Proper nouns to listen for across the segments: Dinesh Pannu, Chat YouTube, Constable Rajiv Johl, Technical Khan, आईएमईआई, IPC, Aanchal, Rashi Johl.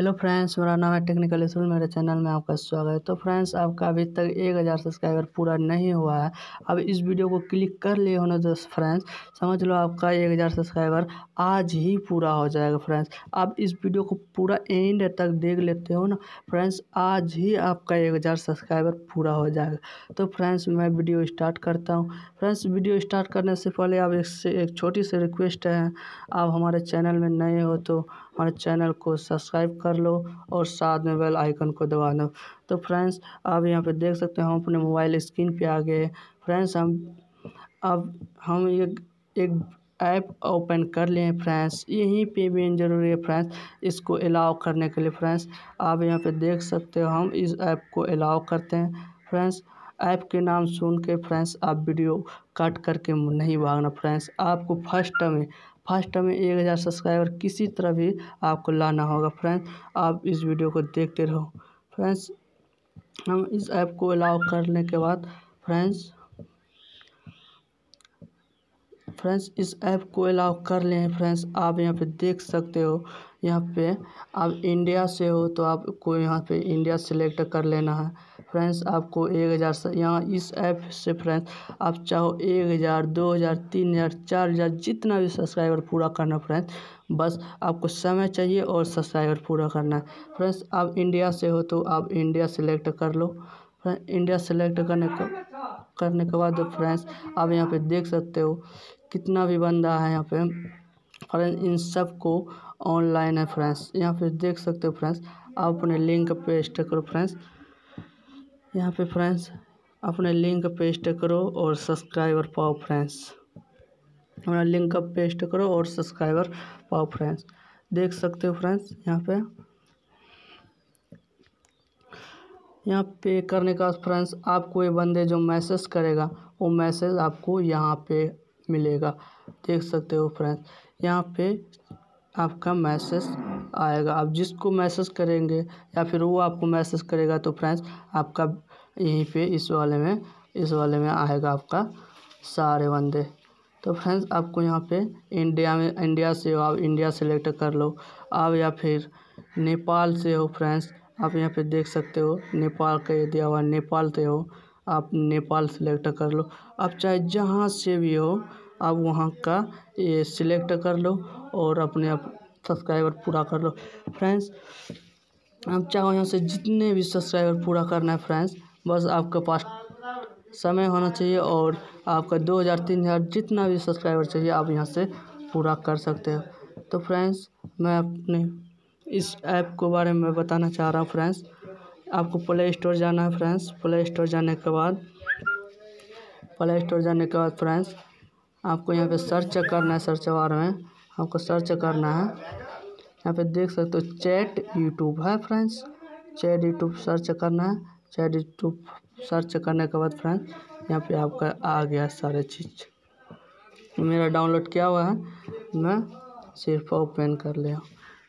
Hello friends, मेरा नाम है टेक्निकल खान। मेरे चैनल में आपका स्वागत है। तो फ्रेंड्स, आपका अभी तक 1000 सब्सक्राइबर पूरा नहीं हुआ है। अब इस वीडियो को क्लिक कर लिए होने तो फ्रेंड्स समझ लो आपका 1000 सब्सक्राइबर आज ही पूरा हो जाएगा। फ्रेंड्स, आप इस वीडियो को पूरा एंड तक देख लेते हो ना फ्रेंड्स, आज ही आपका 1000 सब्सक्राइबर पूरा हो जाएगा। तो फ्रेंड्स, मैं वीडियो स्टार्ट करता हूँ। फ्रेंड्स, वीडियो स्टार्ट करने से पहले आप एक छोटी सी रिक्वेस्ट है, आप हमारे चैनल में नए हो तो हमारे चैनल को सब्सक्राइब कर लो और साथ में बेल आइकन को दबा दो। तो फ्रेंड्स, आप यहाँ पे देख सकते हैं हम अपने मोबाइल स्क्रीन पे आ गए। फ्रेंड्स, हम एक ऐप ओपन कर लिए फ्रेंड्स। यहीं पे भी जरूरी है फ्रेंड्स इसको अलाउ करने के लिए। फ्रेंड्स, आप यहाँ पे देख सकते हो हम इस ऐप को अलाउ करते हैं। फ्रेंड्स, ऐप के नाम सुन के फ्रेंड्स आप वीडियो कट करके नहीं भागना। फ्रेंड्स, आपको फर्स्ट में 1000 सब्सक्राइबर किसी तरह भी आपको लाना होगा। फ्रेंड्स, आप इस वीडियो को देखते रहो। फ्रेंड्स, हम इस ऐप को अलाउ करने के बाद फ्रेंड्स इस ऐप को अलाउ कर लें। फ्रेंड्स, आप यहाँ पे देख सकते हो, यहाँ पे आप इंडिया से हो तो आपको यहाँ पे इंडिया सेलेक्ट कर लेना है। फ्रेंड्स, आपको 1000 से यहाँ इस ऐप से फ्रेंड्स आप चाहो 1000, 2000, 3000, 4000 जितना भी सब्सक्राइबर पूरा करना। फ्रेंड्स, बस आपको समय चाहिए और सब्सक्राइबर पूरा करना है। फ्रेंड्स, आप इंडिया से हो तो आप इंडिया सेलेक्ट कर लो। फ्रेंड्स, इंडिया सेलेक्ट करने के बाद फ्रेंड्स आप यहाँ पे देख सकते हो कितना भी बंदा है यहाँ पे। फ्रेंड्स, इन सब को ऑनलाइन है। फ्रेंड्स, यहाँ पे देख सकते हो। फ्रेंड्स, आप अपने लिंक पेस्ट करो। फ्रेंड्स, यहाँ पे फ्रेंड्स अपने लिंक पेस्ट करो और सब्सक्राइबर पाओ। फ्रेंड्स, अपना लिंक पेस्ट करो और सब्सक्राइबर पाओ। फ्रेंड्स, देख सकते हो। फ्रेंड्स, यहाँ पे करने का फ्रेंड्स आपको ये बंदे जो मैसेज करेगा वो मैसेज आपको यहाँ पे मिलेगा। देख सकते हो फ्रेंड्स, यहाँ पे आपका मैसेज आएगा। आप जिसको मैसेज करेंगे या फिर वो आपको मैसेज करेगा तो फ्रेंड्स आपका यहीं पे इस वाले में आएगा आपका सारे बंदे। तो फ्रेंड्स, आपको यहाँ पे इंडिया से हो आप इंडिया सेलेक्ट कर लो। आप या फिर नेपाल से हो फ्रेंड्स, आप यहाँ पे देख सकते हो नेपाल का ये दिया हुआ, नेपाल से हो आप नेपाल सेलेक्ट कर लो। आप चाहे जहाँ से भी हो आप वहाँ का ये सिलेक्ट कर लो और अपने आप सब्सक्राइबर पूरा कर लो। फ्रेंड्स, आप चाहो यहाँ से जितने भी सब्सक्राइबर पूरा करना है। फ्रेंड्स, बस आपके पास समय होना चाहिए और आपका 2000, 3000 जितना भी सब्सक्राइबर चाहिए आप यहाँ से पूरा कर सकते हो। तो फ्रेंड्स, मैं अपने इस ऐप के बारे में बताना चाह रहा हूँ। फ्रेंड्स, आपको प्ले स्टोर जाना है। फ्रेंड्स, प्ले स्टोर जाने के बाद फ्रेंड्स आपको यहाँ पे सर्च करना है। सर्च बार में आपको सर्च करना है। यहाँ पे देख सकते हो चैट यूट्यूब है। फ्रेंड्स, चैट यूट्यूब सर्च करना है। चैट यूट्यूब सर्च करने के बाद फ्रेंड्स यहाँ पे आपका आ गया सारे चीज़। मेरा डाउनलोड किया हुआ है, मैं सिर्फ ओपन कर लिया।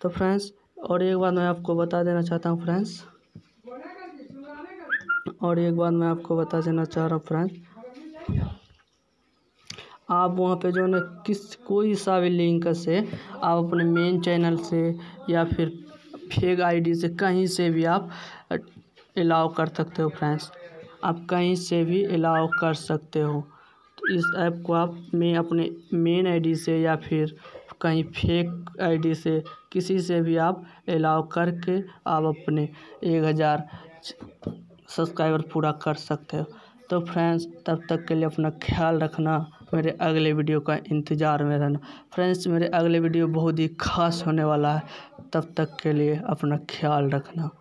तो फ्रेंड्स, और एक बात मैं आपको बता देना चाहता हूँ। फ्रेंड्स, और एक बात मैं आपको बता देना चाह रहा हूँ। फ्रेंड्स, आप वहाँ पे जो है कोई सा भी लिंक से आप अपने मेन चैनल से या फिर फेक आईडी से कहीं से भी आप अलाउ कर सकते हो। फ्रेंड्स, आप कहीं से भी अलाउ कर सकते हो। तो इस ऐप को आप अपने मेन आईडी से या फिर कहीं फेक आईडी से किसी से भी आप अलाउ करके आप अपने 1000 सब्सक्राइबर पूरा कर सकते हो। तो फ्रेंड्स, तब तक के लिए अपना ख्याल रखना, मेरे अगले वीडियो का इंतज़ार में रहना। फ्रेंड्स, मेरे अगले वीडियो बहुत ही खास होने वाला है। तब तक के लिए अपना ख्याल रखना।